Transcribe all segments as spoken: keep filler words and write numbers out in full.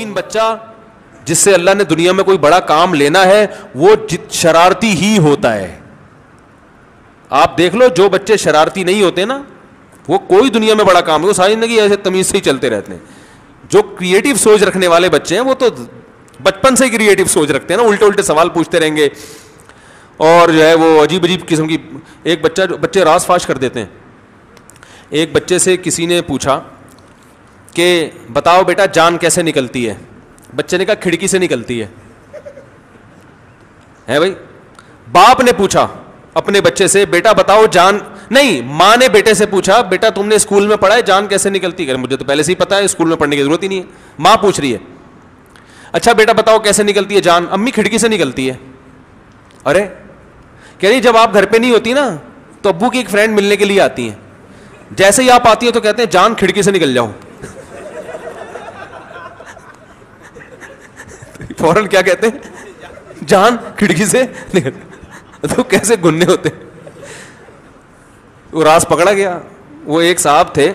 मोमिन बच्चा जिससे अल्लाह ने दुनिया में कोई बड़ा काम लेना है वो शरारती ही होता है। आप देख लो जो बच्चे शरारती नहीं होते ना वो कोई दुनिया में बड़ा काम नहीं, वो सारी जिंदगी ऐसे तमीज से ही चलते रहते हैं। जो क्रिएटिव सोच रखने वाले बच्चे हैं वो तो बचपन से क्रिएटिव सोच रखते हैं ना, उल्टे उल्टे सवाल पूछते रहेंगे और जो है वो अजीब अजीब किस्म की। एक बच्चा बच्चे रास फाश कर देते हैं। एक बच्चे से किसी ने पूछा कि बताओ बेटा जान कैसे निकलती है, बच्चे ने कहा खिड़की से निकलती है। है भाई, बाप ने पूछा अपने बच्चे से बेटा बताओ जान, नहीं माँ ने बेटे से पूछा बेटा तुमने स्कूल में पढ़ा है जान कैसे निकलती है? मुझे तो पहले से ही पता है, स्कूल में पढ़ने की जरूरत ही नहीं है। माँ पूछ रही है अच्छा बेटा बताओ कैसे निकलती है जान? अम्मी खिड़की से निकलती है। अरे कह रही जब आप घर पे नहीं होती ना तो अब्बू की एक फ्रेंड मिलने के लिए आती हैं, जैसे ही आप आती हो तो कहते हैं जान खिड़की से निकल जाओ। फौरन क्या कहते हैं? जान खिड़की से निकल। तो कैसे गुन्ने होते। वो रास पकड़ा गया। वो एक साहब थे,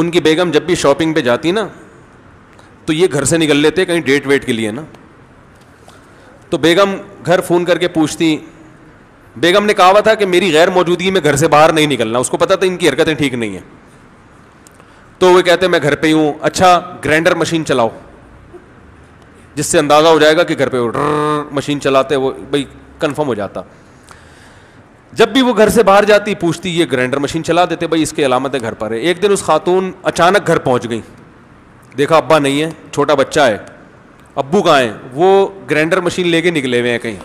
उनकी बेगम जब भी शॉपिंग पे जाती ना तो ये घर से निकल लेते कहीं डेट वेट के लिए ना, तो बेगम घर फ़ोन करके पूछती। बेगम ने कहा हुआ था कि मेरी गैर मौजूदगी में घर से बाहर नहीं निकलना, उसको पता था इनकी हरकतें ठीक नहीं है। तो वे कहते मैं घर पे ही हूँ। अच्छा ग्राइंडर मशीन चलाओ, जिससे अंदाज़ा हो जाएगा कि घर पे हो। मशीन चलाते वो भाई कंफर्म हो जाता। जब भी वो घर से बाहर जाती पूछती ये ग्राइंडर मशीन चला देते, भाई इसकी अलामतें घर पर है। एक दिन उस खातून अचानक घर पहुँच गई, देखा अब्बा नहीं है, छोटा बच्चा है, अब्बू कहाँ हैं? वो ग्राइंडर मशीन लेके निकले हुए हैं कहीं।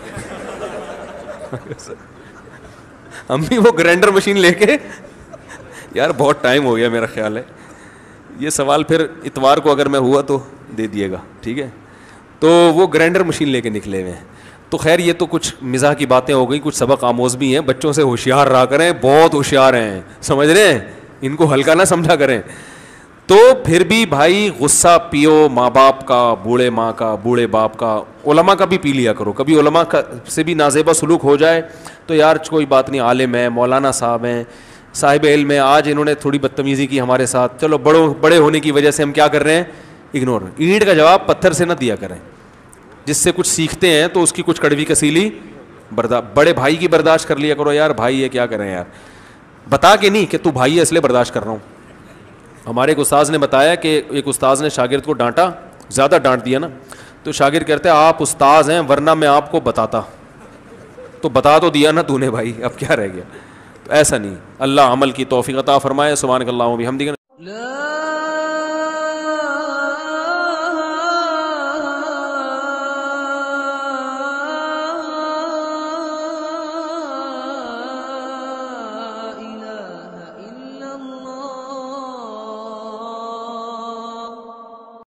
अम्मी वो ग्राइंडर मशीन लेके, यार बहुत टाइम हो गया मेरा ख्याल है। ये सवाल फिर इतवार को अगर मैं हुआ तो दे दिएगा, ठीक है? तो वो ग्राइंडर मशीन लेके निकले हुए हैं। तो खैर ये तो कुछ मिजाह की बातें हो गई, कुछ सबक आमोज भी हैं। बच्चों से होशियार रहा करें, बहुत होशियार हैं, समझ रहे हैं, इनको हल्का ना समझा करें। तो फिर भी भाई गुस्सा पियो माँ बाप का, बूढ़े माँ का, बूढ़े बाप का, उलमा का भी पी लिया करो। कभी उलमा का से भी नाजेबा सलूक हो जाए तो यार कोई बात नहीं, आलिम है, मौलाना साहब हैं, साहिब इल्म है, आज इन्होंने थोड़ी बदतमीज़ी की हमारे साथ, चलो बड़ों बड़े होने की वजह से हम क्या कर रहे हैं, इग्नोर। ईंट का जवाब पत्थर से ना दिया करें, जिससे कुछ सीखते हैं तो उसकी कुछ कड़वी कसीली बर्दाश्त, बड़े भाई की बर्दाश्त कर लिया करो। यार भाई ये क्या करें यार, बता के नहीं कि तू भाई है इसलिए बर्दाश्त कर रहा हूँ। हमारे एक उस्ताद ने बताया कि एक उस्ताद ने शागिर्द को डांटा, ज़्यादा डांट दिया ना, तो शागिर्द कहते हैं आप उस्ताद हैं वरना मैं आपको बताता। तो बता तो दिया ना तूने भाई, अब क्या रह गया। तो ऐसा नहीं। अल्लाह अमल की तौफीक अता फरमाए। सुभानकल्लाहु व बिहम्दिही।